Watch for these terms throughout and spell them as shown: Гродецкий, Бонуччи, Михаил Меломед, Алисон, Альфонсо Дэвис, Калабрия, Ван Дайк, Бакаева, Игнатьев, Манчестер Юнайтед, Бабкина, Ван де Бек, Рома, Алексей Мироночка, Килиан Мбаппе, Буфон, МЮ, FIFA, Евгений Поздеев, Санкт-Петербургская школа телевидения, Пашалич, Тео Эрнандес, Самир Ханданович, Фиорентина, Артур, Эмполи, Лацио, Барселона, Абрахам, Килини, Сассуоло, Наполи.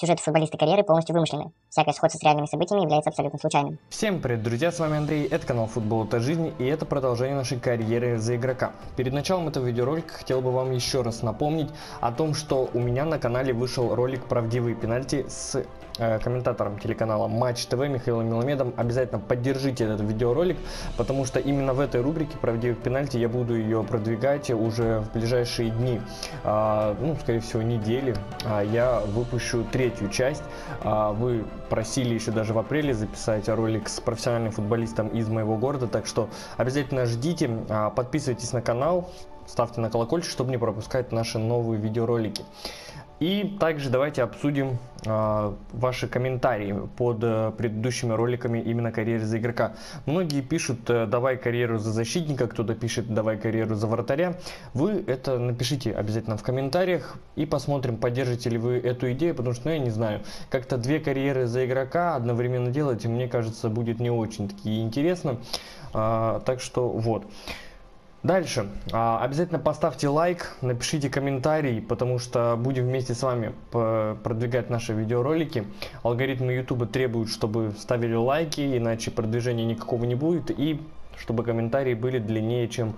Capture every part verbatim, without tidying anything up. Сюжет футболиста карьеры полностью вымышленный. Всякое сходство с реальными событиями является абсолютно случайным. Всем привет, друзья, с вами Андрей, это канал Футбол — это жизнь, и это продолжение нашей карьеры за игрока. Перед началом этого видеоролика хотел бы вам еще раз напомнить о том, что у меня на канале вышел ролик «Правдивые пенальти» с э, комментатором телеканала Матч ТВ Михаилом Меломедом. Обязательно поддержите этот видеоролик, потому что именно в этой рубрике «Правдивых пенальти» я буду ее продвигать уже в ближайшие дни, а, ну, скорее всего, недели. А, я выпущу третий Третью часть. Вы просили еще даже в апреле записать ролик с профессиональным футболистом из моего города, так что обязательно ждите, подписывайтесь на канал, ставьте на колокольчик, чтобы не пропускать наши новые видеоролики. И также давайте обсудим э, ваши комментарии под э, предыдущими роликами именно «Карьеры за игрока». Многие пишут э, «давай карьеру за защитника», кто-то пишет «давай карьеру за вратаря». Вы это напишите обязательно в комментариях и посмотрим, поддержите ли вы эту идею, потому что, ну, я не знаю, как-то две карьеры за игрока одновременно делать, мне кажется, будет не очень-таки интересно. Э, так что вот. Дальше. Обязательно поставьте лайк, напишите комментарий, потому что будем вместе с вами продвигать наши видеоролики. Алгоритмы YouTube требуют, чтобы ставили лайки, иначе продвижения никакого не будет, и чтобы комментарии были длиннее, чем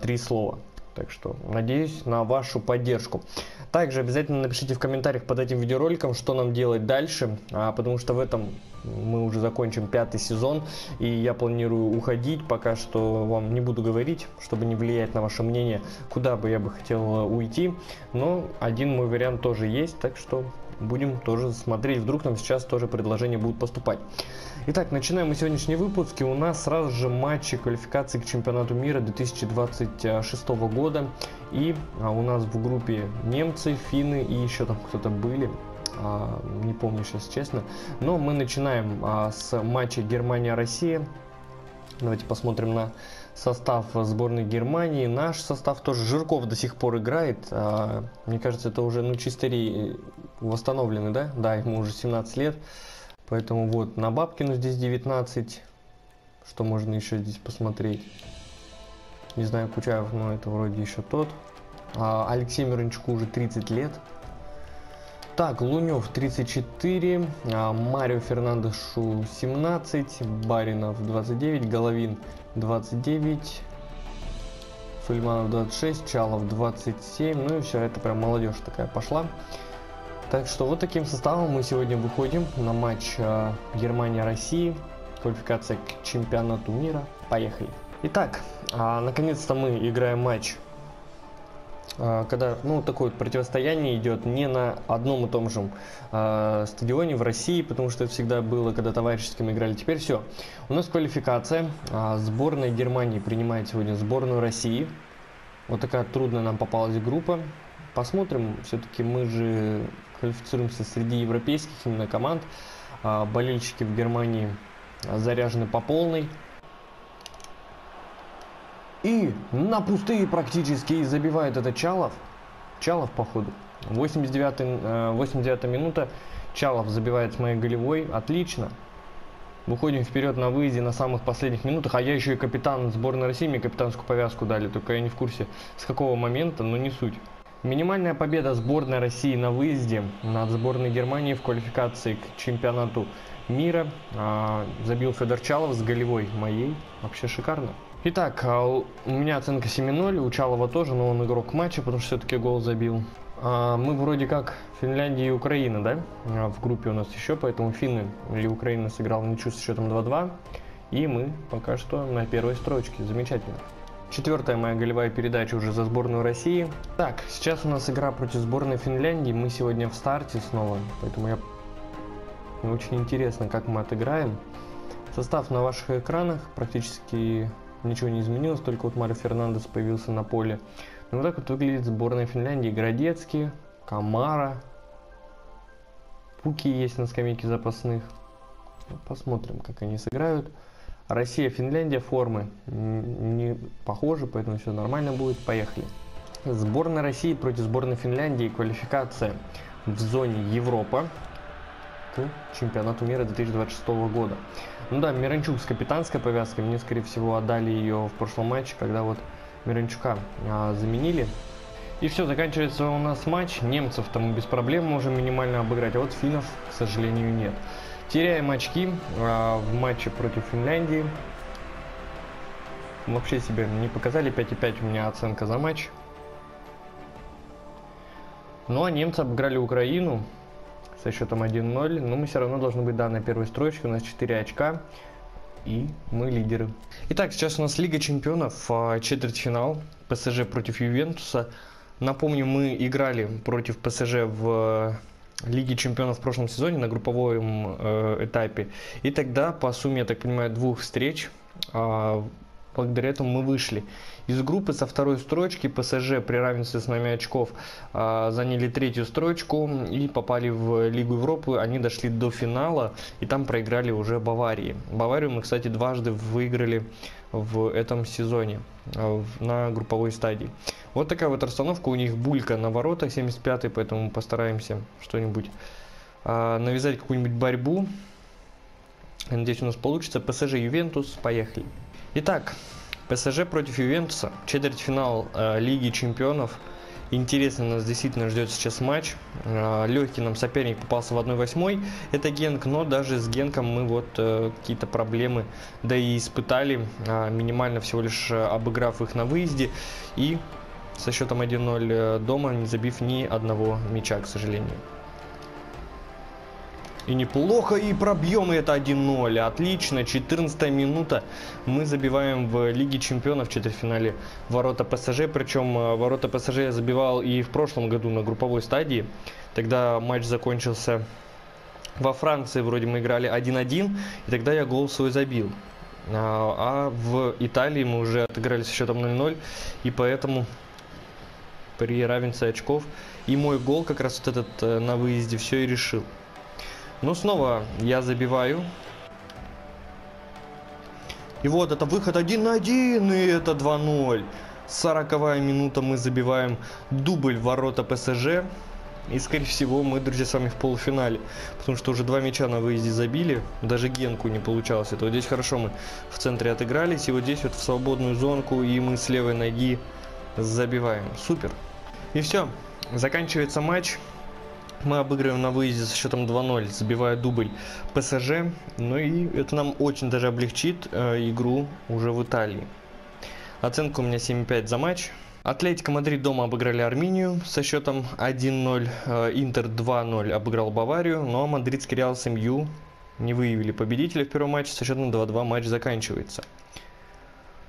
три слова. Так что надеюсь на вашу поддержку. Также обязательно напишите в комментариях под этим видеороликом, что нам делать дальше, потому что в этом мы уже закончим пятый сезон, и я планирую уходить. Пока что вам не буду говорить, чтобы не влиять на ваше мнение, куда бы я бы хотел уйти. Но один мой вариант тоже есть, так что будем тоже смотреть, вдруг нам сейчас тоже предложения будут поступать. Итак, начинаем мы сегодняшний выпуск, и у нас сразу же матчи квалификации к чемпионату мира две тысячи двадцать шестого года. И у нас в группе немцы, финны и еще там кто-то были, не помню сейчас честно. Но мы начинаем с матча Германия-Россия. Давайте посмотрим на состав сборной Германии. Наш состав тоже. Жирков до сих пор играет. Мне кажется, это уже, ну, чистыри восстановлены, да? Да, ему уже семнадцать лет. Поэтому вот на Бабкину здесь девятнадцать. Что можно еще здесь посмотреть? Не знаю, Кучаев, но это вроде еще тот. Алексей Мироночку уже тридцать лет. Так, Лунев тридцать четыре, Марио Фернандошу семнадцать, Баринов двадцать девять, Головин двадцать девять, Фульманов двадцать шесть, Чалов двадцать семь, ну и все, это прям молодежь такая пошла. Так что вот таким составом мы сегодня выходим на матч Германия-Россия, квалификация к чемпионату мира, поехали. Итак, наконец-то мы играем матч, когда, ну, такое вот противостояние идет не на одном и том же э, стадионе в России, потому что это всегда было, когда товарищеским играли. Теперь все. У нас квалификация. Э, сборная Германии принимает сегодня сборную России. Вот такая трудная нам попалась группа. Посмотрим. Все-таки мы же квалифицируемся среди европейских именно команд. Э, болельщики в Германии заряжены по полной. И на пустые практически забивает это Чалов. Чалов, походу. восемьдесят девятая минута. Чалов забивает с моей голевой. Отлично. Выходим вперед на выезде на самых последних минутах. А я еще и капитан сборной России. Мне капитанскую повязку дали. Только я не в курсе, с какого момента, но не суть. Минимальная победа сборной России на выезде над сборной Германии в квалификации к чемпионату мира. Забил Федор Чалов с голевой моей. Вообще шикарно. Итак, у меня оценка семь ноль, у Чалова тоже, но он игрок матча, потому что все-таки гол забил. Мы вроде как Финляндия и Украина, да? В группе у нас еще, поэтому финны или Украина сыграл ничью с счетом два-два. И мы пока что на первой строчке, замечательно. Четвертая моя голевая передача уже за сборную России. Так, сейчас у нас игра против сборной Финляндии, мы сегодня в старте снова, поэтому я... мне очень интересно, как мы отыграем. Состав на ваших экранах практически... ничего не изменилось, только вот Марио Фернандес появился на поле. Ну, вот так вот выглядит сборная Финляндии. Гродецкий, Камара, Пуки есть на скамейке запасных. Посмотрим, как они сыграют. Россия, Финляндия, формы не похожи, поэтому все нормально будет. Поехали. Сборная России против сборной Финляндии. Квалификация в зоне Европа к чемпионату мира две тысячи двадцать шестого года. Ну да, Миранчук с капитанской повязкой. Мне, скорее всего, отдали ее в прошлом матче, когда вот Миранчука а, заменили. И все, заканчивается у нас матч. Немцев там без проблем можем минимально обыграть, а вот финнов, к сожалению, нет. Теряем очки а, в матче против Финляндии. Вообще себе не показали. пять и пять у меня оценка за матч. Ну а немцы обыграли Украину со счетом один ноль. Но мы все равно должны быть, да, на первой строчке. У нас четыре очка. И мы лидеры. Итак, сейчас у нас Лига Чемпионов. Четвертьфинал. ПСЖ против Ювентуса. Напомню, мы играли против ПСЖ в Лиге Чемпионов в прошлом сезоне на групповом э, этапе. И тогда по сумме, я так понимаю, двух встреч. Э, благодаря этому мы вышли из группы со второй строчки. ПСЖ при равенстве с нами очков э, заняли третью строчку и попали в Лигу Европы. Они дошли до финала и там проиграли уже Баварии. Баварию мы, кстати, дважды выиграли в этом сезоне э, на групповой стадии. Вот такая вот расстановка. У них Булька на воротах, семьдесят пятый, поэтому постараемся что-нибудь э, навязать, какую-нибудь борьбу. Надеюсь, у нас получится. ПСЖ, Ювентус, поехали. Итак, ПСЖ против Ювентуса, четвертьфинал э, Лиги Чемпионов. Интересно, нас действительно ждет сейчас матч. Э, легкий нам соперник попался в один восемь, это Генк, но даже с Генком мы вот э, какие-то проблемы, да и испытали, э, минимально всего лишь обыграв их на выезде и со счетом один ноль дома, не забив ни одного мяча, к сожалению. И неплохо, и пробьем, и это один ноль. Отлично, четырнадцатая минута. Мы забиваем в Лиге Чемпионов в четвертьфинале ворота ПСЖ. Причем ворота ПСЖ я забивал и в прошлом году на групповой стадии. Тогда матч закончился во Франции. Вроде мы играли один один, и тогда я гол свой забил. А в Италии мы уже отыграли со счетом ноль ноль, и поэтому при равенстве очков. И мой гол как раз вот этот на выезде все и решил. Ну, снова я забиваю. И вот это выход один один, и это два ноль. сороковая минута, мы забиваем дубль в ворота ПСЖ. И, скорее всего, мы, друзья, с вами в полуфинале. Потому что уже два мяча на выезде забили. Даже Генку не получалось. Это вот здесь хорошо мы в центре отыгрались. И вот здесь вот в свободную зонку, и мы с левой ноги забиваем. Супер. И все. Заканчивается матч. Мы обыгрываем на выезде со счетом два ноль, забивая дубль ПСЖ. Ну и это нам очень даже облегчит э, игру уже в Италии. Оценка у меня семь и пять за матч. Атлетико Мадрид дома обыграли Армению со счетом один ноль. Э, Интер два ноль обыграл Баварию. Но мадридский Реал с МЮ не выявили победителя в первом матче. Со счетом два два матч заканчивается.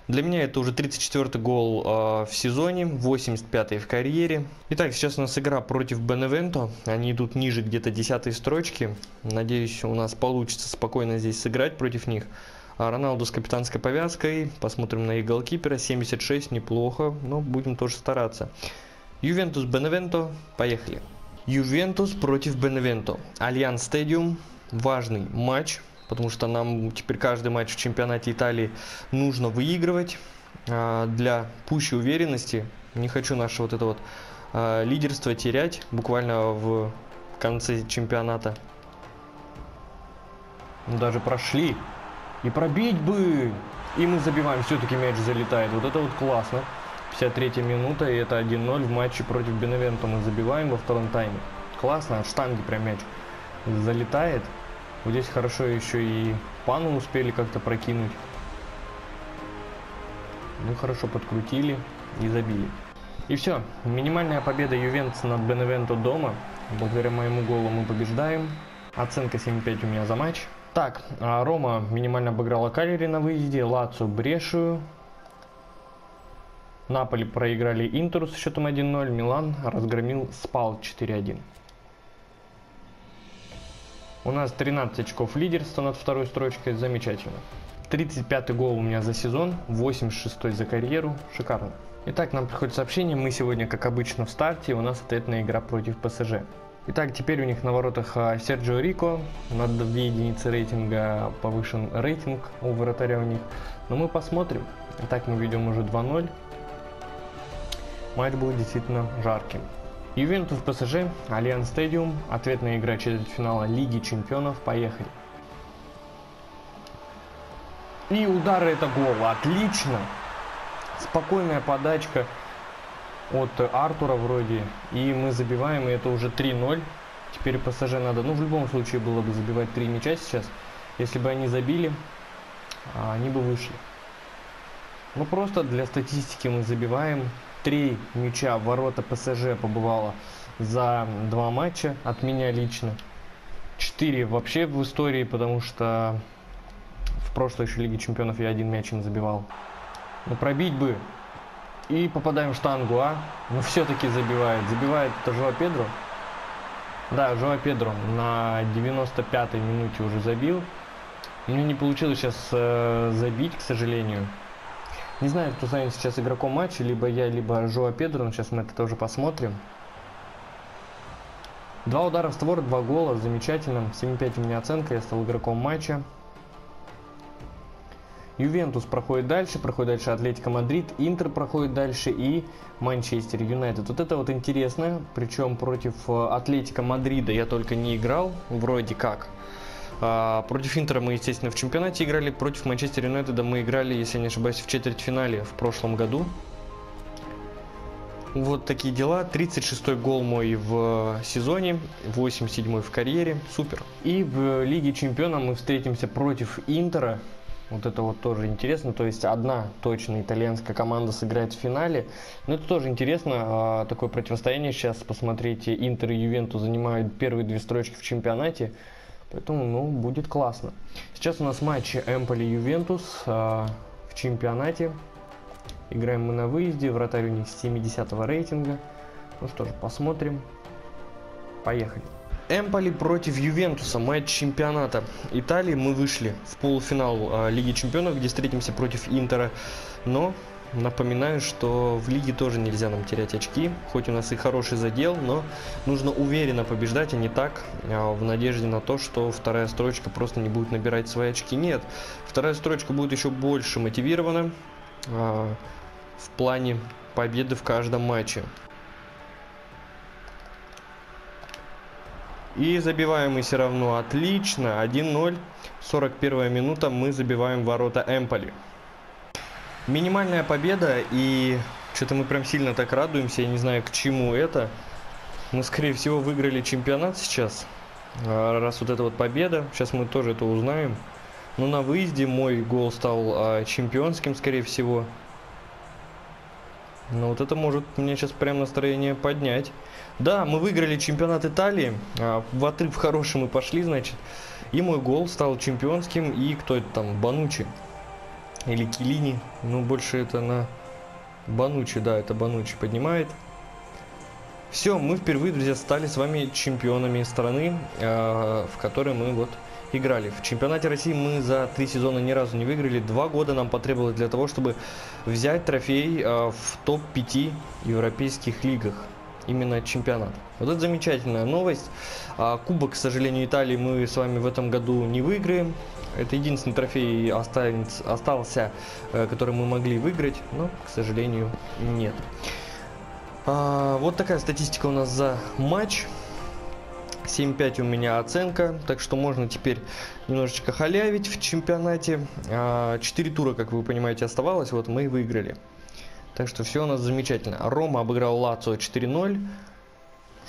Для меня это уже тридцать четвёртый гол э, в сезоне, восемьдесят пятый в карьере. Итак, сейчас у нас игра против Беневенто. Они идут ниже где-то десятой строчки. Надеюсь, у нас получится спокойно здесь сыграть против них. А Роналду с капитанской повязкой. Посмотрим на их голкипера. семьдесят шесть, неплохо, но будем тоже стараться. Ювентус, Беневенто, поехали. Ювентус против Беневенто. Альянс Стадиум. Важный матч. Потому что нам теперь каждый матч в чемпионате Италии нужно выигрывать для пущей уверенности. Не хочу наше вот это вот лидерство терять буквально в конце чемпионата. Даже прошли. И пробить бы! И мы забиваем. Все-таки мяч залетает. Вот это вот классно. пятьдесят третья минута. И это один ноль в матче против Беневенто. Мы забиваем во втором тайме. Классно. От штанги прям мяч залетает. Вот здесь хорошо еще и пану успели как-то прокинуть. Ну, хорошо подкрутили и забили. И все. Минимальная победа Ювентуса над Беневенто дома. Благодаря моему голу мы побеждаем. Оценка семь и пять у меня за матч. Так, Рома минимально обыграла Калери на выезде. Лацио Брешию. Наполи проиграли Интеру с счетом один ноль. Милан разгромил Спал четыре один. У нас тринадцать очков лидерства над второй строчкой. Замечательно. тридцать пятый гол у меня за сезон. восемьдесят шестой за карьеру. Шикарно. Итак, нам приходит сообщение. Мы сегодня, как обычно, в старте. У нас ответная игра против ПСЖ. Итак, теперь у них на воротах Серджио Рико. На две единицы рейтинга повышен рейтинг у вратаря у них. Но мы посмотрим. Итак, мы ведем уже два ноль. Матч был действительно жарким. Ювентус, ПСЖ, Альянс Стадиум, ответная игра четвертьфинала Лиги Чемпионов, поехали. И удар, это гол, отлично. Спокойная подачка от Артура вроде. И мы забиваем, и это уже три ноль. Теперь ПСЖ надо, ну в любом случае было бы забивать три мяча сейчас. Если бы они забили, они бы вышли. Ну просто для статистики мы забиваем. Три мяча в ворота ПСЖ побывало за два матча от меня лично. четыре вообще в истории, потому что в прошлой еще Лиге Чемпионов я один мяч им забивал. Ну пробить бы. И попадаем в штангу, а? Но все-таки забивает. Забивает это Жоау Педру. Да, Жоау Педру на девяносто пятой минуте уже забил. Мне не получилось сейчас э, забить, к сожалению. Не знаю, кто станет сейчас игроком матча, либо я, либо Жоау Педру. Но сейчас мы это тоже посмотрим. Два удара в створ, два гола. Замечательно. семь пять у меня оценка. Я стал игроком матча. Ювентус проходит дальше, проходит дальше Атлетико Мадрид, Интер проходит дальше и Манчестер Юнайтед. Вот это вот интересно, причем против Атлетико Мадрида я только не играл, вроде как. А, против Интера мы, естественно, в чемпионате играли, против Манчестер Юнайтеда мы играли, если я не ошибаюсь, в четвертьфинале в прошлом году. Вот такие дела. тридцать шестой гол мой в сезоне, восемьдесят седьмой в карьере, супер. И в Лиге Чемпионов мы встретимся против Интера. Вот это вот тоже интересно, то есть одна точно итальянская команда сыграет в финале. Но это тоже интересно, такое противостояние сейчас, посмотрите, Интер и Ювентус занимают первые две строчки в чемпионате. Поэтому, ну, будет классно. Сейчас у нас матчи Эмполи-Ювентус в чемпионате. Играем мы на выезде, вратарь у них семидесятого рейтинга. Ну что же, посмотрим. Поехали. Эмполи против Ювентуса, матч чемпионата Италии. Мы вышли в полуфинал э, Лиги Чемпионов, где встретимся против Интера. Но напоминаю, что в Лиге тоже нельзя нам терять очки. Хоть у нас и хороший задел, но нужно уверенно побеждать, а не так, э, в надежде на то, что вторая строчка просто не будет набирать свои очки. Нет, вторая строчка будет еще больше мотивирована э, в плане победы в каждом матче. И забиваем мы все равно отлично. один ноль. сорок первая минута. Мы забиваем ворота Эмполи. Минимальная победа. И что-то мы прям сильно так радуемся. Я не знаю, к чему это. Мы, скорее всего, выиграли чемпионат сейчас. Раз вот эта вот победа. Сейчас мы тоже это узнаем. Но на выезде мой гол стал чемпионским, скорее всего. Но вот это может мне сейчас прям настроение поднять. Да, мы выиграли чемпионат Италии. В отрыв хороший мы пошли, значит. И мой гол стал чемпионским. И кто это там? Бонуччи. Или Килини. Ну, больше это на Бонуччи. Да, это Бонуччи поднимает. Все, мы впервые, друзья, стали с вами чемпионами страны, в которой мы вот играли. В чемпионате России мы за три сезона ни разу не выиграли. Два года нам потребовалось для того, чтобы взять трофей в топ пять европейских лигах. Именно чемпионат. Вот это замечательная новость. Кубок, к сожалению, Италии мы с вами в этом году не выиграем. Это единственный трофей остался, который мы могли выиграть, но, к сожалению, нет. Вот такая статистика у нас за матч. семь пять у меня оценка, так что можно теперь немножечко халявить в чемпионате. четыре тура, как вы понимаете, оставалось, вот мы и выиграли. Так что все у нас замечательно. Рома обыграл Лацио четыре ноль.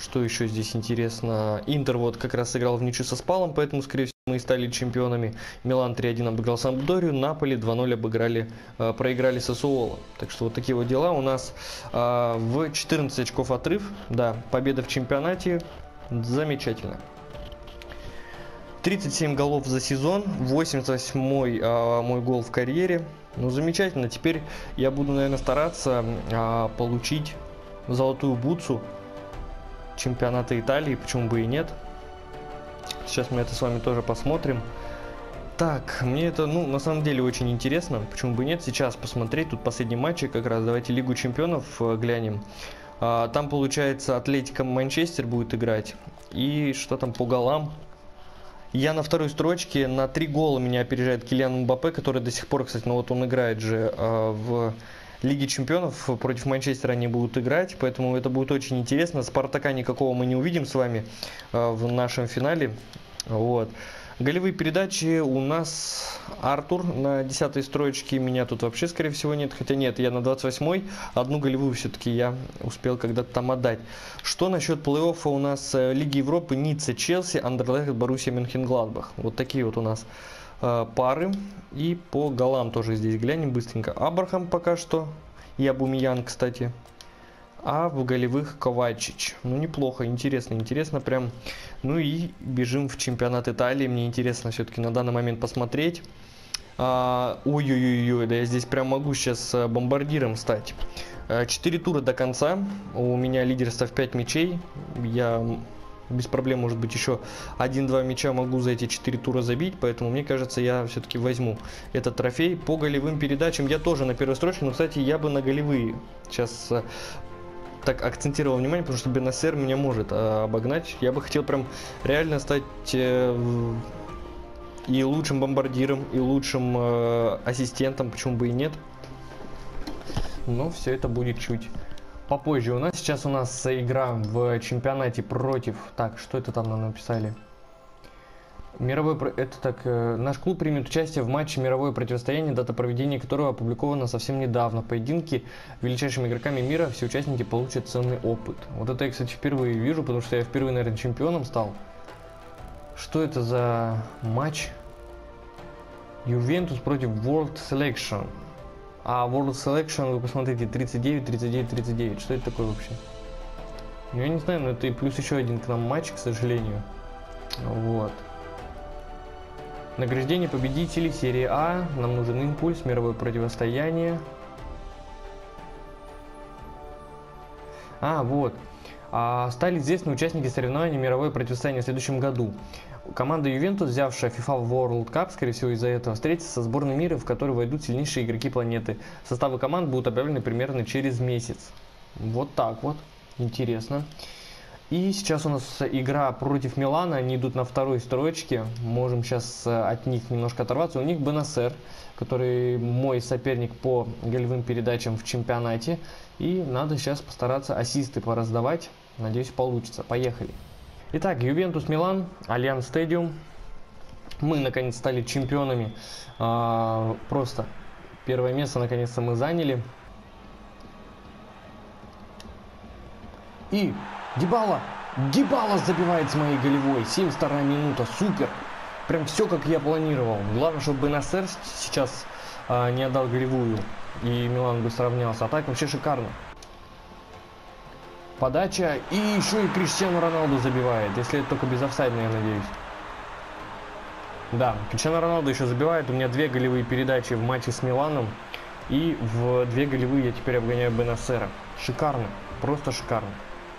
Что еще здесь интересно? Интер вот как раз сыграл в ничью со Спалом, поэтому, скорее всего, мы и стали чемпионами. Милан три один обыграл Сампдорию, Наполи два ноль обыграли, э, проиграли Сассуоло. Так что вот такие вот дела. У нас э, в четырнадцать очков отрыв. Да, победа в чемпионате. Замечательно. тридцать семь голов за сезон, восемьдесят восьмой э, мой гол в карьере. Ну, замечательно. Теперь я буду, наверное, стараться а, получить золотую бутсу чемпионата Италии. Почему бы и нет? Сейчас мы это с вами тоже посмотрим. Так, мне это, ну, на самом деле очень интересно. Почему бы и нет? Сейчас посмотреть. Тут последний матч как раз. Давайте Лигу Чемпионов глянем. А, там, получается, Атлетико Манчестер будет играть. И что там по голам? Я на второй строчке, на три гола меня опережает Килиан Мбаппе, который до сих пор, кстати, ну вот он играет же э, в Лиге Чемпионов, против Манчестера они будут играть, поэтому это будет очень интересно. Спартака никакого мы не увидим с вами э, в нашем финале, вот. Голевые передачи у нас Артур на десятой строчке. Меня тут вообще, скорее всего, нет. Хотя нет, я на двадцать восьмой. Одну голевую все-таки я успел когда-то там отдать. Что насчет плей-оффа у нас Лиги Европы? Ницца, Челси, Андерлехт, Боруссия, Мюнхенгладбах. Вот такие вот у нас пары. И по голам тоже здесь глянем быстренько. Абрахам пока что. И Абумиян, кстати. А в голевых Ковачич. Ну, неплохо, интересно, интересно прям. Ну и бежим в чемпионат Италии. Мне интересно все-таки на данный момент посмотреть. Ой-ой-ой, а, да я здесь прям могу сейчас бомбардиром стать. четыре тура до конца. У меня лидерство в пять мячей. Я без проблем, может быть, еще один-два мяча могу за эти четыре тура забить. Поэтому, мне кажется, я все-таки возьму этот трофей. По голевым передачам я тоже на первой строчке. Но, кстати, я бы на голевые сейчас... так акцентировал внимание, потому что Бенассер меня может а, обогнать. Я бы хотел прям реально стать э, и лучшим бомбардиром, и лучшим э, ассистентом, почему бы и нет. Но все это будет чуть попозже. У нас сейчас у нас игра в чемпионате против... Так, что это там нам написали? Мировой... Это так... Э, наш клуб примет участие в матче «Мировое противостояние», дата проведения которого опубликована совсем недавно. Поединки величайшими игроками мира, все участники получат ценный опыт. Вот это я, кстати, впервые вижу, потому что я впервые, наверное, чемпионом стал. Что это за матч? Ювентус против World Selection. А World Selection, вы посмотрите, тридцать девять, тридцать девять, тридцать девять. Что это такое вообще? Я не знаю, но это и плюс еще один к нам матч, к сожалению. Вот. Награждение победителей серии А. Нам нужен импульс, мировое противостояние. А, вот. А, стали известны участники соревнований мировое противостояние в следующем году. Команда Ювентус, взявшая FIFA World Cup, скорее всего из-за этого, встретится со сборной мира, в которую войдут сильнейшие игроки планеты. Составы команд будут объявлены примерно через месяц. Вот так вот. Интересно. И сейчас у нас игра против Милана, они идут на второй строчке, можем сейчас от них немножко оторваться. У них Бенассер, который мой соперник по голевым передачам в чемпионате, и надо сейчас постараться ассисты пораздавать, надеюсь получится, поехали. Итак, Ювентус Милан, Альянс Стадиум, мы наконец стали чемпионами, а, просто первое место наконец-то мы заняли. И... Дибала! Дибала забивает с моей голевой. семьдесят вторая минута. Супер! Прям все, как я планировал. Главное, чтобы Бенассер сейчас э, не отдал голевую. И Милан бы сравнялся. А так вообще шикарно. Подача. И еще и Криштиану Роналду забивает. Если это только без офсайда, я надеюсь. Да, Криштиану Роналду еще забивает. У меня две голевые передачи в матче с Миланом. И в две голевые я теперь обгоняю Бенассера. Шикарно. Просто шикарно.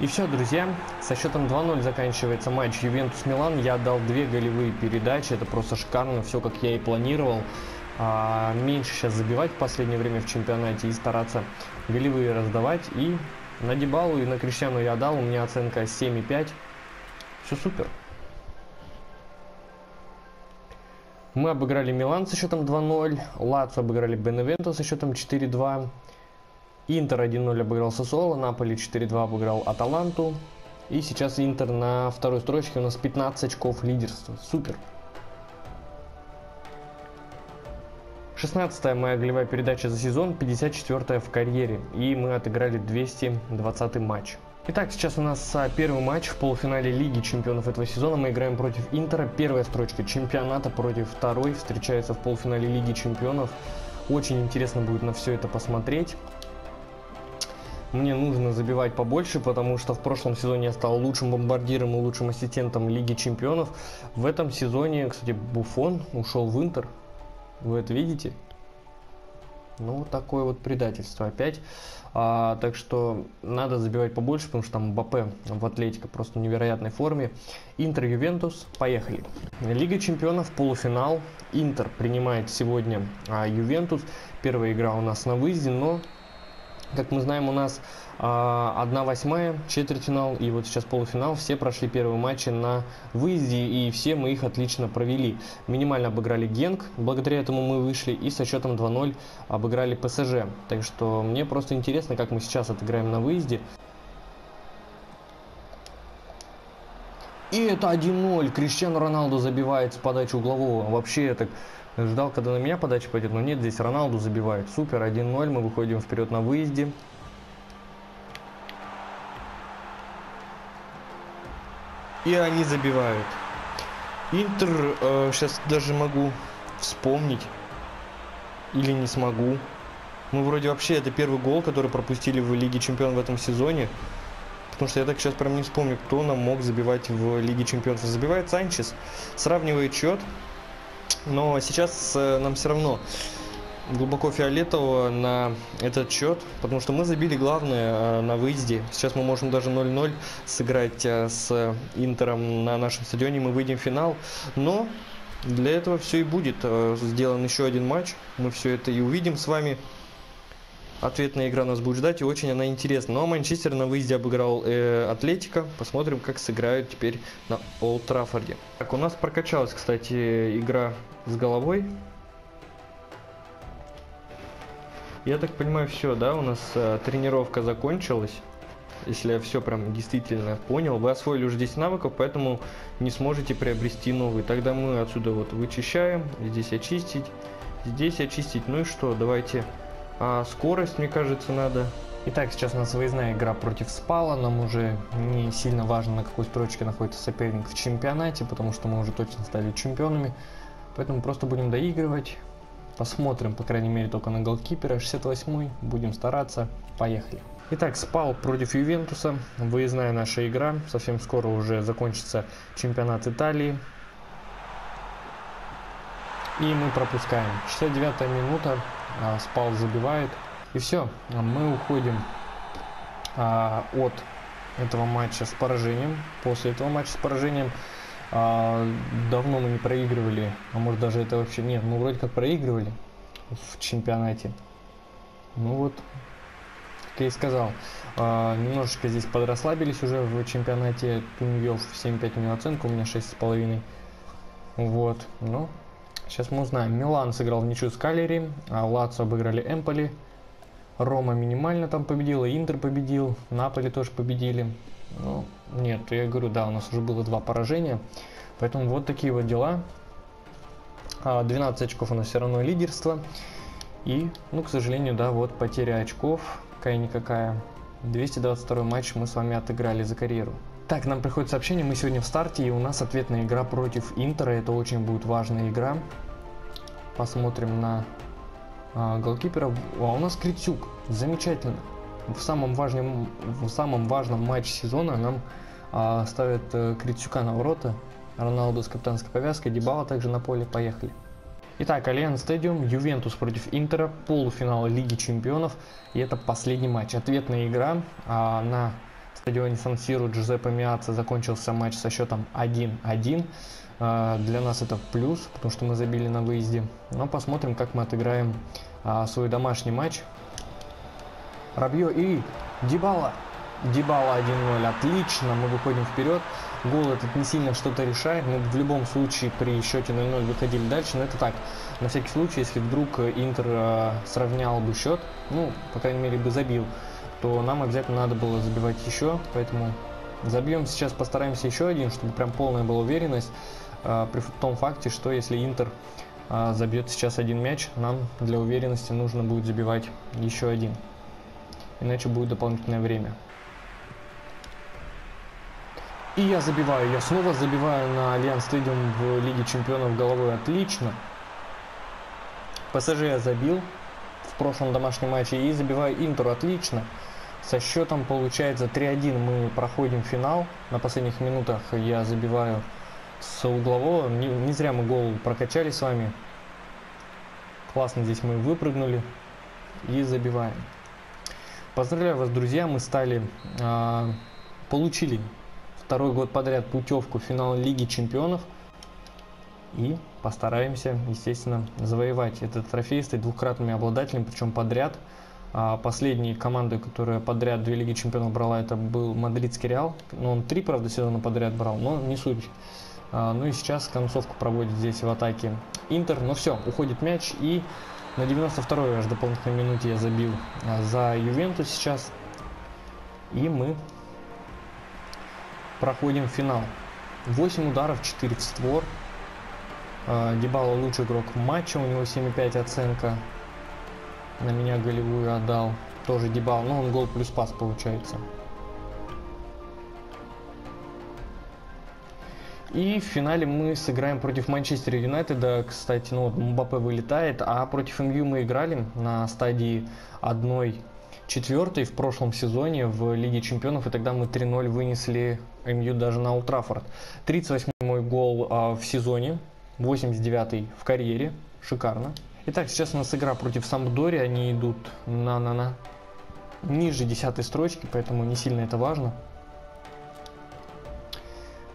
И все, друзья, со счетом два ноль заканчивается матч Ювентус-Милан. Я отдал две голевые передачи, это просто шикарно, все как я и планировал. А, меньше сейчас забивать в последнее время в чемпионате и стараться голевые раздавать. И на Дибалу и на Криштиану я отдал, у меня оценка семь и пять. Все супер. Мы обыграли Милан со счетом два ноль, Лацио обыграли Беневенту со счетом четыре два. Интер один ноль обыграл Сосоло, Наполи четыре два обыграл Аталанту. И сейчас Интер на второй строчке, у нас пятнадцать очков лидерства. Супер. шестнадцатая моя голевая передача за сезон, пятьдесят четвёртая в карьере. И мы отыграли двести двадцатый матч. Итак, сейчас у нас первый матч в полуфинале Лиги Чемпионов этого сезона. Мы играем против Интера. Первая строчка чемпионата против второй. Встречается в полуфинале Лиги Чемпионов. Очень интересно будет на все это посмотреть. Мне нужно забивать побольше, потому что в прошлом сезоне я стал лучшим бомбардиром и лучшим ассистентом Лиги Чемпионов. В этом сезоне, кстати, Буфон ушел в Интер. Вы это видите? Ну, такое вот предательство опять. А, так что надо забивать побольше, потому что там Мбаппе в Атлетико просто в невероятной форме. Интер, Ювентус, поехали. Лига Чемпионов, полуфинал. Интер принимает сегодня а, Ювентус. Первая игра у нас на выезде, но... Как мы знаем, у нас одна восьмая, четвертьфинал и вот сейчас полуфинал. Все прошли первые матчи на выезде и все мы их отлично провели. Минимально обыграли Генк, благодаря этому мы вышли и со счетом два ноль обыграли ПСЖ. Так что мне просто интересно, как мы сейчас отыграем на выезде. И это один ноль. Криштиану Роналду забивает с подачи углового. Вообще я так ждал, когда на меня подача пойдет, но нет, здесь Роналду забивает. Супер, один ноль. Мы выходим вперед на выезде. И они забивают. Интер, э, сейчас даже могу вспомнить. Или не смогу. Мы вроде вообще, это первый гол, который пропустили в Лиге Чемпионов в этом сезоне. Потому что я так сейчас прям не вспомню, кто нам мог забивать в Лиге Чемпионов. Забивает Санчес, сравнивает счет. Но сейчас нам все равно глубоко фиолетово на этот счет. Потому что мы забили главное на выезде. Сейчас мы можем даже ноль ноль сыграть с Интером на нашем стадионе. Мы выйдем в финал. Но для этого все и будет. Сделан еще один матч. Мы все это и увидим с вами. Ответная игра нас будет ждать, и очень она интересна. Ну а Манчестер на выезде обыграл э, Атлетико. Посмотрим, как сыграют теперь на Олд Траффорде. Так, у нас прокачалась, кстати, игра с головой. Я так понимаю, все, да, у нас э, тренировка закончилась. Если я все прям действительно понял. Вы освоили уже десять навыков, поэтому не сможете приобрести новые. Тогда мы отсюда вот вычищаем. Здесь очистить, здесь очистить. Ну и что, давайте... А скорость, мне кажется, надо. Итак, сейчас у нас выездная игра против Спала. Нам уже не сильно важно, на какой строчке находится соперник в чемпионате, потому что мы уже точно стали чемпионами. Поэтому просто будем доигрывать. Посмотрим, по крайней мере, только на голкипера. шестьдесят восьмой. Будем стараться. Поехали. Итак, Спал против Ювентуса. Выездная наша игра. Совсем скоро уже закончится чемпионат Италии. И мы пропускаем. шестьдесят девятая минута. Спал забивает. И все. Мы уходим а, от этого матча с поражением. После этого матча с поражением а, давно мы не проигрывали. А может даже это вообще... Нет, мы вроде как проигрывали в чемпионате. Ну вот, как я и сказал. А, немножечко здесь подрасслабились уже в чемпионате. Туньев семь пять у него оценка, у меня шесть с половиной. Вот. Ну... Сейчас мы узнаем. Милан сыграл в ничью с Калери, а Лацио обыграли Эмполи. Рома минимально там победила, Интер победил, Наполи тоже победили. Ну, нет, я говорю, да, у нас уже было два поражения. Поэтому вот такие вот дела. двенадцать очков у нас все равно лидерство. И, ну, к сожалению, да, вот потеря очков, какая-никакая. двести двадцать второй матч мы с вами отыграли за карьеру. Так, нам приходит сообщение, мы сегодня в старте, и у нас ответная игра против Интера. Это очень будет важная игра. Посмотрим на э, голкипера. А у нас Крицюк. Замечательно. В самом важном, в самом важном матче сезона нам э, ставят э, Крицюка на ворота. Роналду с капитанской повязкой, Дибала также на поле. Поехали. Итак, Альянс Стадиум, Ювентус против Интера, полуфинал Лиги Чемпионов. И это последний матч. Ответная игра э, на... В стадионе Сан-Сиро Джузеппе Миацци закончился матч со счетом один один. Для нас это плюс, потому что мы забили на выезде. Но посмотрим, как мы отыграем свой домашний матч. Рабьё и Дибала. Дибала один ноль. Отлично, мы выходим вперед. Гол этот не сильно что-то решает. Мы в любом случае при счете ноль ноль выходили дальше. Но это так, на всякий случай, если вдруг Интер сравнял бы счет, ну, по крайней мере, бы забил, то нам обязательно надо было забивать еще. Поэтому забьем сейчас, постараемся еще один, чтобы прям полная была уверенность э, при том факте, что если Интер э, забьет сейчас один мяч, нам для уверенности нужно будет забивать еще один. Иначе будет дополнительное время. И я забиваю, я снова забиваю на Альянс Стадиум в Лиге Чемпионов головой. Отлично. ПСЖ я забил в прошлом домашнем матче и забиваю Интеру. Отлично. Со счетом получается три один. Мы проходим финал. На последних минутах я забиваю с углового. Не, не зря мы гол прокачали с вами. Классно здесь мы выпрыгнули и забиваем. Поздравляю вас, друзья. Мы стали, э, получили второй год подряд путевку в финал Лиги Чемпионов. И постараемся, естественно, завоевать этот трофей, стать двукратными обладателями, причем подряд. Последней командой, которая подряд две Лиги Чемпионов брала, это был мадридский Реал. Но он три, правда, сезона подряд брал, но не суть. Ну и сейчас концовку проводит здесь в атаке Интер. Но все, уходит мяч. И на девяносто второй аж дополнительной минуте я забил за Ювентус сейчас. И мы проходим финал. восемь ударов, четыре в створ. Дибала лучший игрок матча, у него семь и пять оценка. На меня голевую отдал. Тоже Дибала, но он гол плюс пас получается. И в финале мы сыграем против Манчестер Юнайтеда. Кстати, ну вот Мбаппе вылетает, а против МЮ мы играли на стадии один-четыре в прошлом сезоне в Лиге Чемпионов, и тогда мы три ноль вынесли МЮ даже на Олд Траффорд. тридцать восьмой гол а, в сезоне, восемьдесят девятый в карьере, шикарно. Итак, сейчас у нас игра против Сампдори, они идут на-на-на ниже десятой строчки, поэтому не сильно это важно.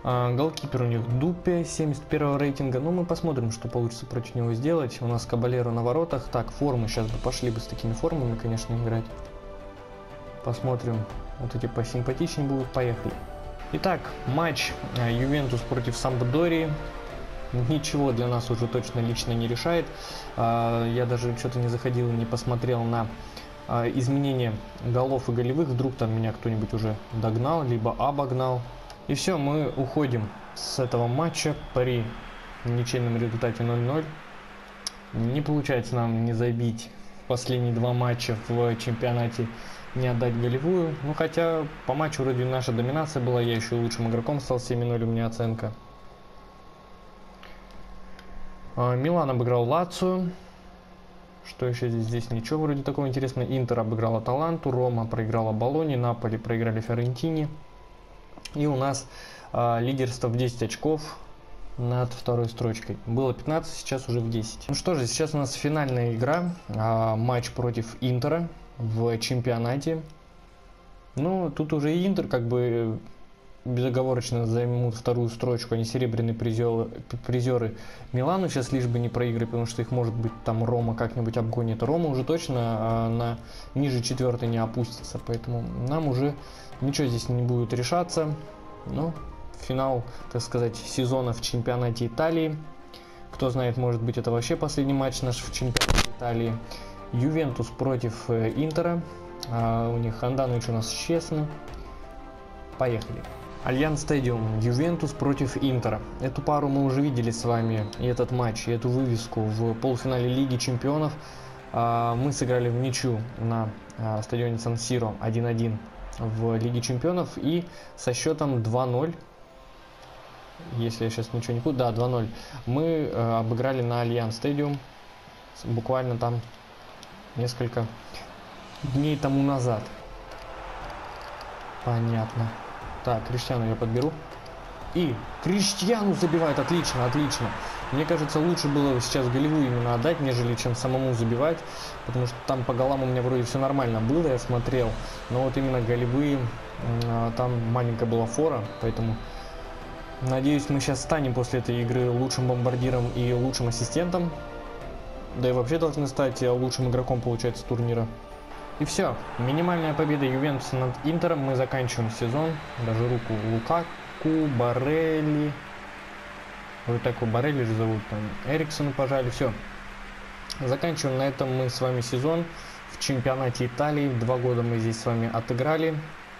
Голкипер у них Дупе, семьдесят первого рейтинга. Но мы посмотрим, что получится против него сделать. У нас Кабалеру на воротах. Так, формы сейчас бы пошли бы с такими формами, конечно, играть. Посмотрим. Вот эти посимпатичнее будут. Поехали. Итак, матч Ювентус против Сампдории. Ничего для нас уже точно лично не решает. Я даже что-то не заходил, не посмотрел на изменения голов и голевых. Вдруг там меня кто-нибудь уже догнал, либо обогнал. И все, мы уходим с этого матча при ничейном результате ноль ноль. Не получается нам не забить последние два матча в чемпионате, не отдать голевую. Ну хотя по матчу вроде наша доминация была, я еще лучшим игроком стал, семь ноль у меня оценка. Милан обыграл Лацио. Что еще здесь? Здесь ничего вроде такого интересного. Интер обыграл Аталанту, Рома проиграла Болони, Наполи проиграли Фиорентине. И у нас э, лидерство в десять очков над второй строчкой. Было пятнадцать, сейчас уже в десять. Ну что же, сейчас у нас финальная игра. Э, матч против Интера в чемпионате. Ну, тут уже и Интер как бы безоговорочно займут вторую строчку. Они серебряные призеры, призеры Милану. Сейчас лишь бы не проиграть, потому что их, может быть, там Рома как-нибудь обгонит. Рома уже точно э, на ниже четвертой не опустится. Поэтому нам уже... ничего здесь не будет решаться. Но финал, так сказать, сезона в чемпионате Италии. Кто знает, может быть, это вообще последний матч наш в чемпионате Италии. Ювентус против Интера. А у них Ханданович у нас честно. Поехали. Альянс Стадиум. Ювентус против Интера. Эту пару мы уже видели с вами. И этот матч, и эту вывеску в полуфинале Лиги Чемпионов. А мы сыграли в ничью на а, стадионе Сан-Сиро один один. В Лиге Чемпионов и со счетом два ноль, если я сейчас ничего не путаю, да, два ноль, мы э, обыграли на Альянс Стадиум буквально там несколько дней тому назад. Понятно. Так, Криштиану я подберу. И Криштиану забивает, отлично, отлично. Мне кажется, лучше было сейчас голевую именно отдать, нежели чем самому забивать. Потому что там по голам у меня вроде все нормально было, я смотрел. Но вот именно голевые, там маленькая была фора. Поэтому, надеюсь, мы сейчас станем после этой игры лучшим бомбардиром и лучшим ассистентом. Да и вообще должны стать лучшим игроком, получается, турнира. И все. Минимальная победа Ювентуса над Интером. Мы заканчиваем сезон. Даже руку Лука. Боррелли, вот такой Боррелли же зовут, там Эриксона пожали, все. Заканчиваем на этом мы с вами сезон в чемпионате Италии. Два года мы здесь с вами отыграли.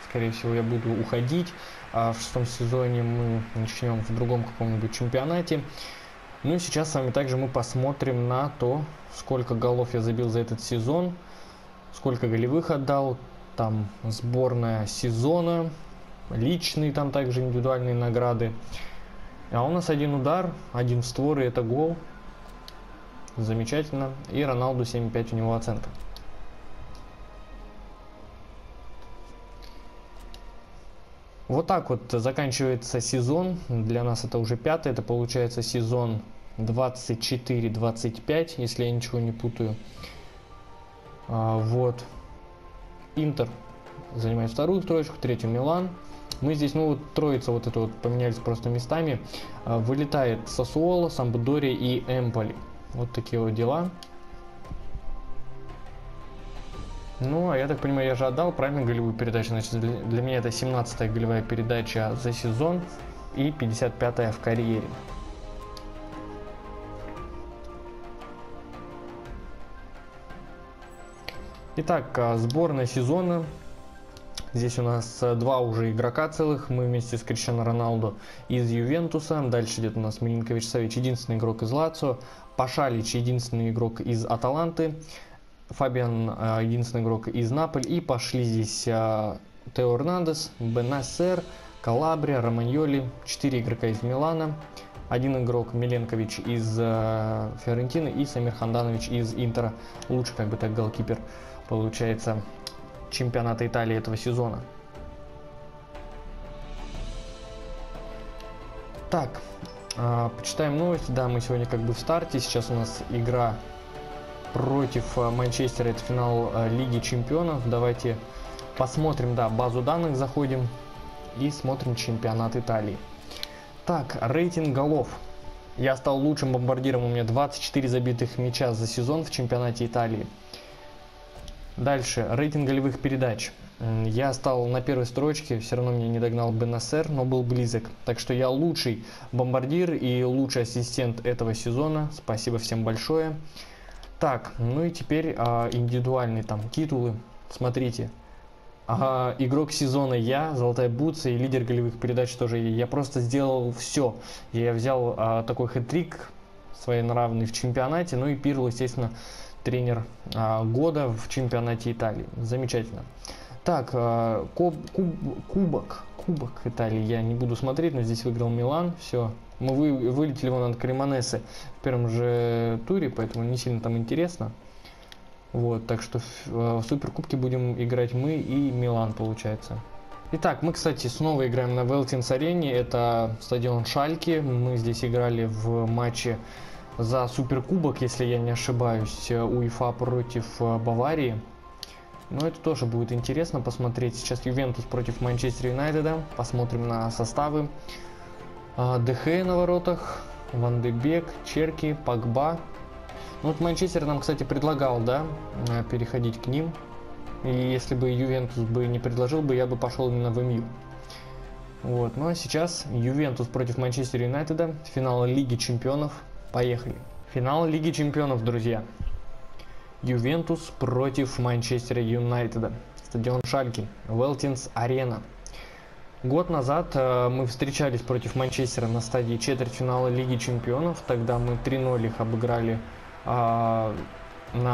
Скорее всего, я буду уходить. А в шестом сезоне мы начнем в другом каком-нибудь чемпионате. Ну и сейчас с вами также мы посмотрим на то, сколько голов я забил за этот сезон, сколько голевых отдал, там сборная сезона. Личные там также индивидуальные награды. А у нас один удар, один в створ, и это гол. Замечательно. И Роналду семь и пять у него оценка. Вот так вот заканчивается сезон. Для нас это уже пятый. Это получается сезон двадцать четыре двадцать пять, если я ничего не путаю. А, вот. Интер занимает вторую строчку, третью Милан. Мы здесь, ну, вот троица вот это вот, поменялись просто местами. Вылетает Сосуоло, Сампдори и Эмполи. Вот такие вот дела. Ну, а я так понимаю, я же отдал правильно голевую передачу. Значит, для меня это семнадцатая голевая передача за сезон и пятьдесят пятая в карьере. Итак, сборная сезона. Здесь у нас два уже игрока целых. Мы вместе с Криштиану Роналду из Ювентуса. Дальше идет у нас Милинкович-Савич, единственный игрок из Лацио. Пашалич, единственный игрок из Аталанты. Фабиан, единственный игрок из Наполи. И пошли здесь Тео Эрнандес, Бенассер, Калабрия, Романьоли. Четыре игрока из Милана. Один игрок Миленкович из э, Фиорентины и Самир Ханданович из Интера. Лучше как бы так голкипер получается чемпионата Италии этого сезона. Так, э, почитаем новости. Да, мы сегодня как бы в старте. Сейчас у нас игра против э, Манчестера. Это финал э, Лиги Чемпионов. Давайте посмотрим, да, базу данных заходим и смотрим чемпионат Италии. Так, рейтинг голов. Я стал лучшим бомбардиром, у меня двадцать четыре забитых мяча за сезон в чемпионате Италии. Дальше, рейтинг голевых передач. Я стал на первой строчке, все равно меня не догнал Бенассер, но был близок. Так что я лучший бомбардир и лучший ассистент этого сезона. Спасибо всем большое. Так, ну и теперь а, индивидуальные там титулы. Смотрите. Ага, игрок сезона я, золотая бутса и лидер голевых передач тоже я. Я просто сделал все. Я взял а, такой хэт-трик своенравный в чемпионате. Ну и Пирло, естественно, тренер а, года в чемпионате Италии. Замечательно. Так, а, куб, куб, кубок. Кубок Италии я не буду смотреть, но здесь выиграл Милан. Все. Мы вы, вылетели вон от Кремонесы в первом же туре, поэтому не сильно там интересно. Вот, так что в, в суперкубке будем играть мы и Милан, получается. Итак, мы, кстати, снова играем на Велтинс-арене. Это стадион Шальки. Мы здесь играли в матче за суперкубок, если я не ошибаюсь, УЕФА против Баварии. Но это тоже будет интересно посмотреть. Сейчас Ювентус против Манчестер Юнайтеда. Посмотрим на составы. Дехе на воротах, Ван де Бек, Черки, Погба. Вот Манчестер нам, кстати, предлагал, да, переходить к ним. И если бы Ювентус бы не предложил бы, я бы пошел именно в МЮ. Вот, ну а сейчас Ювентус против Манчестер Юнайтеда. Финал Лиги Чемпионов. Поехали. Финал Лиги Чемпионов, друзья. Ювентус против Манчестера Юнайтеда. Стадион Шальки. Велтинс Арена. Год назад э, мы встречались против Манчестера на стадии четвертьфинала Лиги Чемпионов. Тогда мы три ноль их обыграли на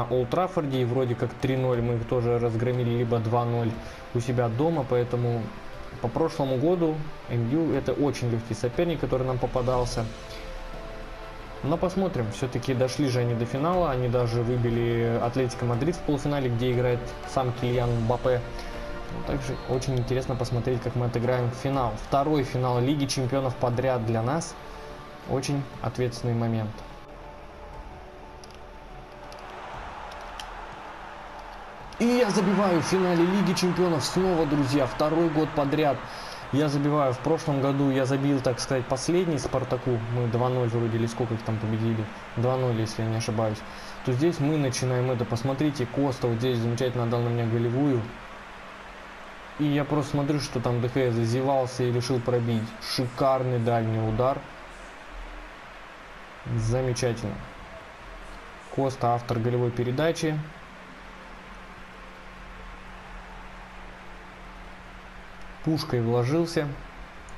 Олд Траффорде, и вроде как три ноль мы их тоже разгромили, либо два ноль у себя дома, поэтому по прошлому году МЮ это очень легкий соперник, который нам попадался. Но посмотрим, все-таки дошли же они до финала, они даже выбили Атлетико Мадрид в полуфинале, где играет сам Килиан Мбаппе. Также очень интересно посмотреть, как мы отыграем финал. Второй финал Лиги Чемпионов подряд для нас. Очень ответственный момент. И я забиваю в финале Лиги Чемпионов снова, друзья, второй год подряд. Я забиваю, в прошлом году я забил, так сказать, последний Спартаку. Мы два ноль вроде, или сколько их там победили? два ноль, если я не ошибаюсь. То здесь мы начинаем это. Посмотрите, Коста вот здесь замечательно отдал на меня голевую. И я просто смотрю, что там Дехе зазевался и решил пробить. Шикарный дальний удар. Замечательно. Коста, автор голевой передачи. Пушкой вложился,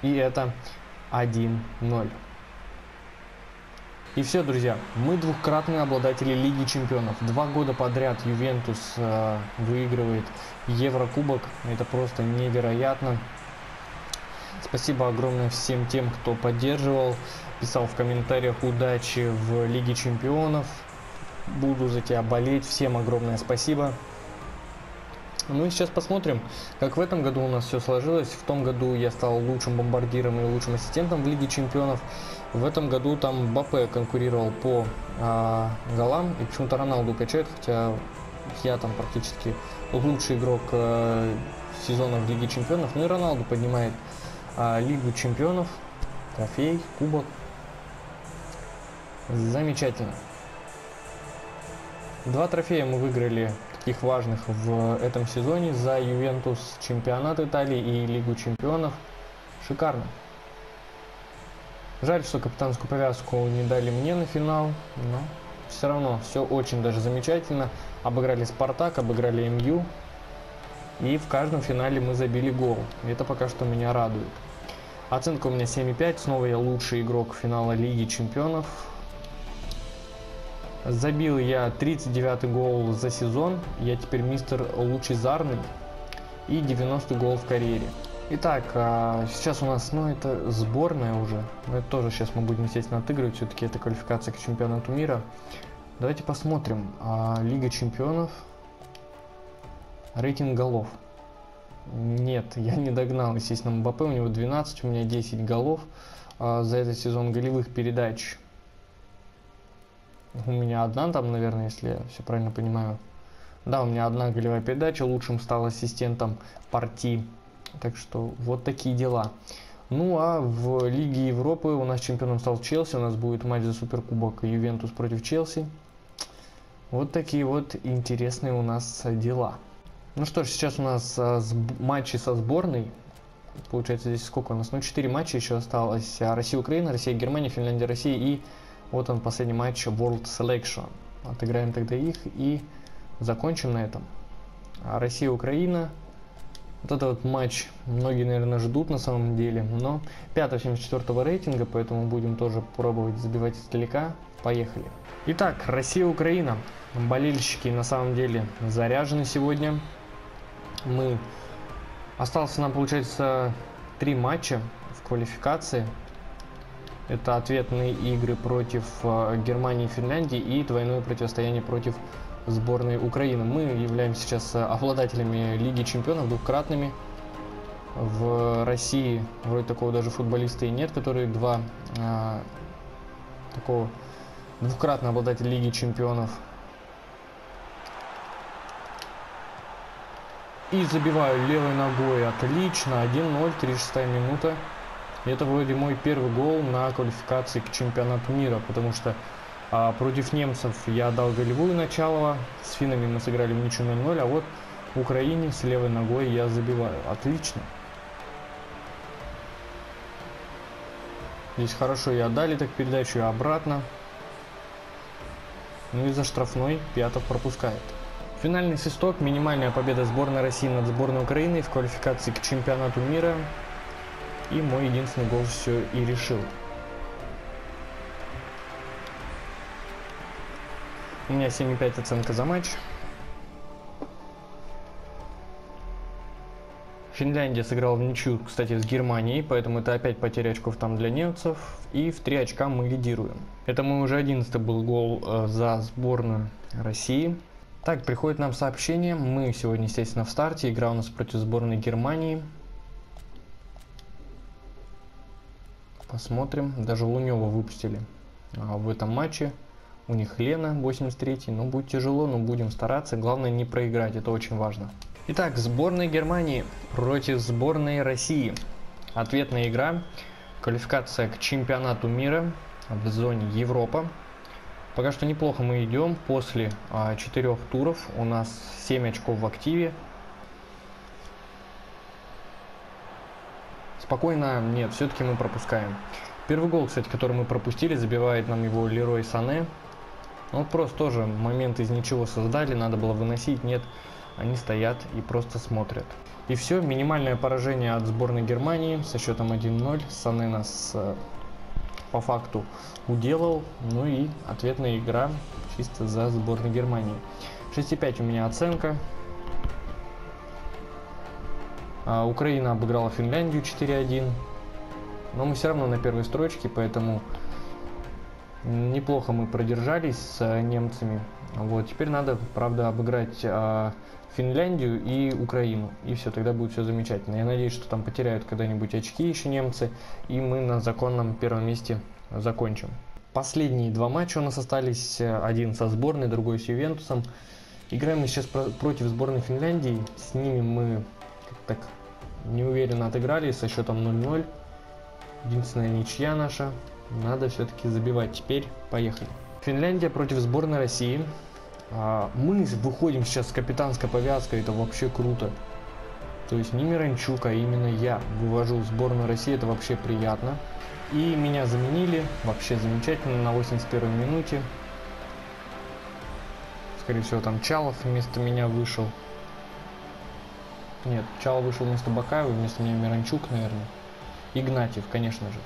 и это один ноль. И все, друзья, мы двухкратные обладатели Лиги Чемпионов. Два года подряд Ювентус э, выигрывает Еврокубок. Это просто невероятно. Спасибо огромное всем тем, кто поддерживал, писал в комментариях удачи в Лиге Чемпионов. Буду за тебя болеть. Всем огромное спасибо. Ну и сейчас посмотрим, как в этом году у нас все сложилось. В том году я стал лучшим бомбардиром и лучшим ассистентом в Лиге Чемпионов. В этом году там Мбаппе конкурировал по э, голам. И почему-то Роналду качает, хотя я там практически лучший игрок э, сезона в Лиге Чемпионов. Ну и Роналду поднимает э, Лигу Чемпионов. Трофей, кубок. Замечательно. Два трофея мы выиграли, таких важных в этом сезоне за Ювентус, чемпионат Италии и Лигу Чемпионов. Шикарно. Жаль, что капитанскую повязку не дали мне на финал, но все равно все очень даже замечательно. Обыграли Спартак, обыграли МЮ. И в каждом финале мы забили гол. Это пока что меня радует. Оценка у меня семь и пять. Снова я лучший игрок финала Лиги Чемпионов. Забил я тридцать девятый гол за сезон. Я теперь мистер Лучезарный. И девяностый гол в карьере. Итак, сейчас у нас, ну, это сборная уже. Но это тоже сейчас мы будем, естественно, отыгрывать. Все-таки это квалификация к чемпионату мира. Давайте посмотрим. Лига Чемпионов. Рейтинг голов. Нет, я не догнал, естественно, Мбаппе. У него двенадцать, у меня десять голов за этот сезон голевых передач. У меня одна там, наверное, если я все правильно понимаю. Да, у меня одна голевая передача. Лучшим стал ассистентом партии. Так что вот такие дела. Ну а в Лиге Европы у нас чемпионом стал Челси. У нас будет матч за суперкубок Ювентус против Челси. Вот такие вот интересные у нас дела. Ну что ж, сейчас у нас матчи со сборной. Получается, здесь сколько у нас? Ну, четыре матча еще осталось. Россия-Украина, Россия-Германия, Финляндия-Россия и... Вот он, последний матч World Selection. Отыграем тогда их и закончим на этом. Россия-Украина. Вот это вот матч многие, наверное, ждут на самом деле. Но пятьсот семьдесят четыре рейтинга, поэтому будем тоже пробовать забивать издалека. Поехали. Итак, Россия-Украина. Болельщики на самом деле заряжены сегодня. Мы... Осталось нам, получается, три матча в квалификации. Это ответные игры против Германии и Финляндии и двойное противостояние против сборной Украины. Мы являемся сейчас обладателями Лиги Чемпионов, двукратными. В России вроде такого даже футболиста и нет, которые два а, такого двукратного обладателя Лиги Чемпионов. И забиваю левой ногой. Отлично. один ноль, тридцать шестая минута. Это вроде мой первый гол на квалификации к чемпионату мира, потому что а, против немцев я дал голевую начало, с финами мы сыграли в ничью ноль ноль, а вот в Украине с левой ногой я забиваю. Отлично. Здесь хорошо и отдали так передачу, и обратно. Ну и за штрафной Пятов пропускает. Финальный свисток, минимальная победа сборной России над сборной Украины в квалификации к чемпионату мира. И мой единственный гол все и решил. У меня семь и пять оценка за матч. Финляндия сыграла в ничью, кстати, с Германией, поэтому это опять потеря очков там для немцев. И в три очка мы лидируем. Это мой уже одиннадцатый был гол э, за сборную России. Так, приходит нам сообщение. Мы сегодня, естественно, в старте. Игра у нас против сборной Германии. Посмотрим. Даже Лунева выпустили а в этом матче. У них Лена восемьдесят третий. Ну, будет тяжело, но будем стараться. Главное не проиграть. Это очень важно. Итак, сборная Германии против сборной России. Ответная игра. Квалификация к чемпионату мира в зоне Европа. Пока что неплохо мы идем. После а, четырёх туров у нас семь очков в активе. Спокойно, нет, все-таки мы пропускаем. Первый гол, кстати, который мы пропустили, забивает нам его Лерой Сане. Ну, просто тоже момент из ничего создали, надо было выносить, нет, они стоят и просто смотрят. И все, минимальное поражение от сборной Германии со счетом один ноль. Сане нас э, по факту уделал, ну и ответная игра чисто за сборную Германии. шесть и пять у меня оценка. Украина обыграла Финляндию четыре один, но мы все равно на первой строчке, поэтому неплохо мы продержались с немцами. Вот, теперь надо, правда, обыграть а, Финляндию и Украину, и все, тогда будет все замечательно. Я надеюсь, что там потеряют когда-нибудь очки еще немцы, и мы на законном первом месте закончим. Последние два матча у нас остались, один со сборной, другой с Ювентусом. Играем мы сейчас против сборной Финляндии, с ними мы... Так, неуверенно отыграли со счетом ноль ноль. Единственная ничья наша. Надо все-таки забивать теперь. Поехали. Финляндия против сборной России. А, мы выходим сейчас с капитанской повязкой. Это вообще круто. То есть не Миранчук, а именно я вывожу сборную России. Это вообще приятно. И меня заменили. Вообще замечательно. На восемьдесят первой минуте. Скорее всего, там Чалов вместо меня вышел. Нет, Чалов вышел вместо Бакаева, вместо меня Миранчук, наверное. Игнатьев, конечно же.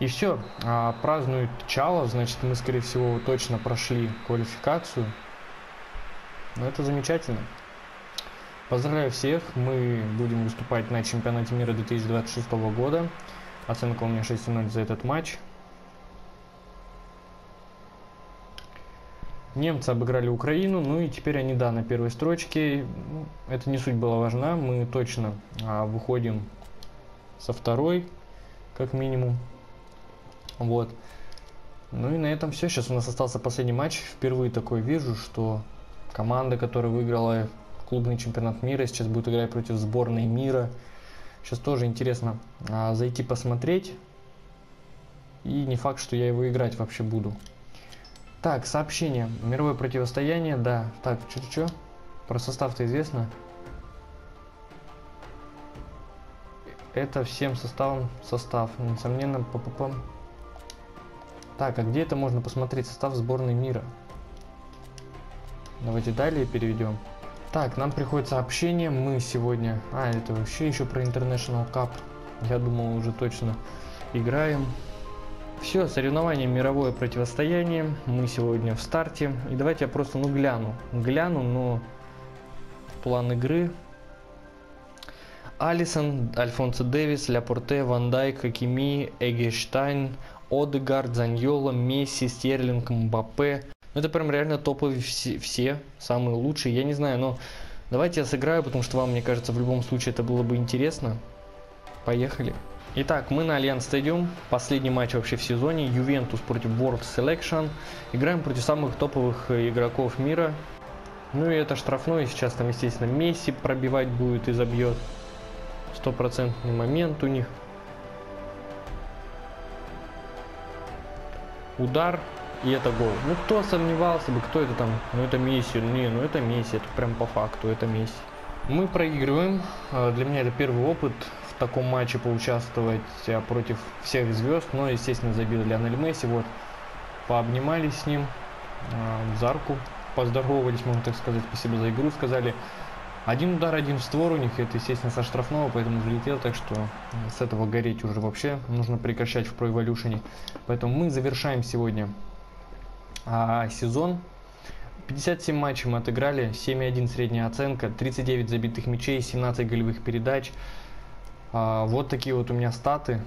И все, а, празднует Чалов, значит, мы, скорее всего, точно прошли квалификацию. Но это замечательно. Поздравляю всех, мы будем выступать на чемпионате мира две тысячи двадцать шестого года. Оценка у меня шесть ноль за этот матч. Немцы обыграли Украину, ну и теперь они, да, на первой строчке. Это не суть была важна, мы точно а, выходим со второй, как минимум. Вот. Ну и на этом все. Сейчас у нас остался последний матч. Впервые такое вижу, что команда, которая выиграла клубный чемпионат мира, сейчас будет играть против сборной мира. Сейчас тоже интересно а, зайти посмотреть. И не факт, что я его играть вообще буду. Так, сообщение. Мировое противостояние, да. Так, что-что? Про состав-то известно. Это всем составом состав. Несомненно, па-па-пам. Так, а где это можно посмотреть? Состав сборной мира. Давайте далее переведем. Так, нам приходит сообщение. Мы сегодня... А, это вообще еще про International Cup. Я думал, уже точно играем. Все, соревнование, мировое противостояние. Мы сегодня в старте. И давайте я просто, ну, гляну. Гляну, но план игры. Алисон, Альфонсо Дэвис, Ляпорте, Ван Дайк, Акими, Эгештайн, Одегард, Заньола, Месси, Стерлинг, Мбаппе. Это прям реально топовые все, все, самые лучшие. Я не знаю, но давайте я сыграю, потому что вам, мне кажется, в любом случае это было бы интересно. Поехали. Итак, мы на Альянс Стадиум, последний матч вообще в сезоне, Ювентус против World Selection, играем против самых топовых игроков мира, ну и это штрафной, сейчас там, естественно, Месси пробивать будет и забьет, стопроцентный момент у них. Удар, и это гол. Ну, кто сомневался бы, кто это там, ну это Месси, не, ну это Месси, это прям по факту, это Месси. Мы проигрываем, для меня это первый опыт в таком матче поучаствовать против всех звезд, но, естественно, забил Лионель Месси, вот, пообнимались с ним, э, за руку поздоровались, можно так сказать, спасибо за игру, сказали, один удар, один в створ у них, это, естественно, со штрафного, поэтому залетел, так что с этого гореть уже вообще нужно прекращать в Pro Evolution, поэтому мы завершаем сегодня э, сезон. пятьдесят семь матчей мы отыграли, семь и одна средняя оценка, тридцать девять забитых мячей, семнадцать голевых передач. Вот такие вот у меня статы.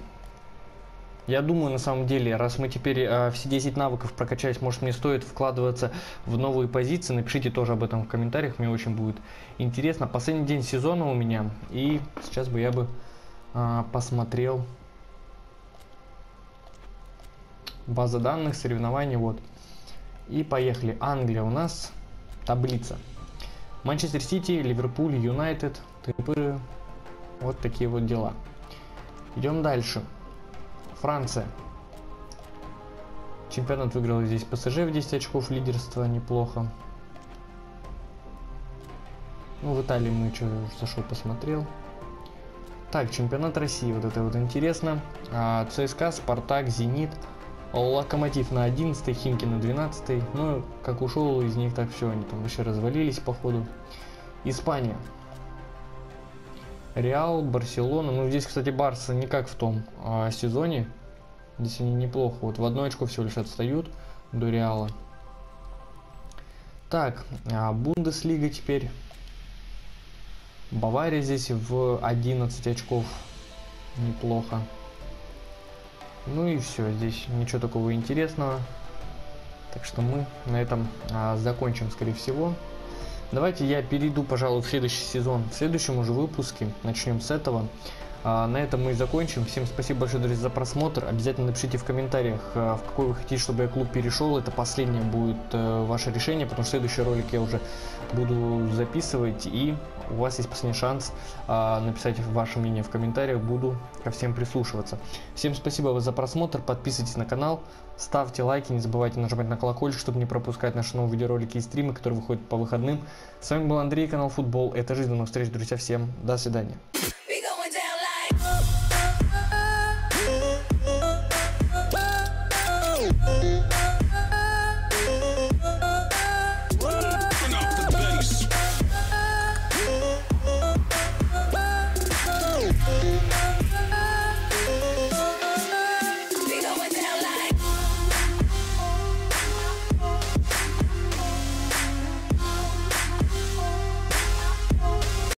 Я думаю, на самом деле, раз мы теперь а, все десять навыков прокачались, может, мне стоит вкладываться в новые позиции. Напишите тоже об этом в комментариях, мне очень будет интересно. Последний день сезона у меня, и сейчас бы я бы а, посмотрел база данных, соревнований, вот. И поехали. Англия у нас, таблица. Манчестер Сити, Ливерпуль, Юнайтед, Тыпыры. Вот такие вот дела. Идем дальше. Франция. Чемпионат выиграл здесь ПСЖ в десять очков. Лидерство неплохо. Ну, в Италии мы что, зашел, посмотрел. Так, чемпионат России. Вот это вот интересно. А, ЦСКА, Спартак, Зенит. Локомотив на одиннадцатый, Химки на двенадцатый. Ну, как ушел из них, так все, они там вообще развалились, походу. Испания. Реал, Барселона. Ну, здесь, кстати, Барса не как в том а, сезоне. Здесь они неплохо. Вот в одно очко всего лишь отстают до Реала. Так, а Бундеслига теперь. Бавария здесь в одиннадцать очков. Неплохо. Ну и все. Здесь ничего такого интересного. Так что мы на этом а, закончим, скорее всего. Давайте я перейду, пожалуй, в следующий сезон, в следующем уже выпуске, начнем с этого. А, на этом мы и закончим. Всем спасибо большое, друзья, за просмотр. Обязательно напишите в комментариях, в какой вы хотите, чтобы я клуб перешел. Это последнее будет э, ваше решение, потому что следующий ролик я уже буду записывать. И у вас есть последний шанс э, написать ваше мнение в комментариях. Буду ко всем прислушиваться. Всем спасибо за просмотр. Подписывайтесь на канал, ставьте лайки. Не забывайте нажимать на колокольчик, чтобы не пропускать наши новые видеоролики и стримы, которые выходят по выходным. С вами был Андрей, канал Футбол. Это жизнь. До новых встреч, друзья. Всем до свидания.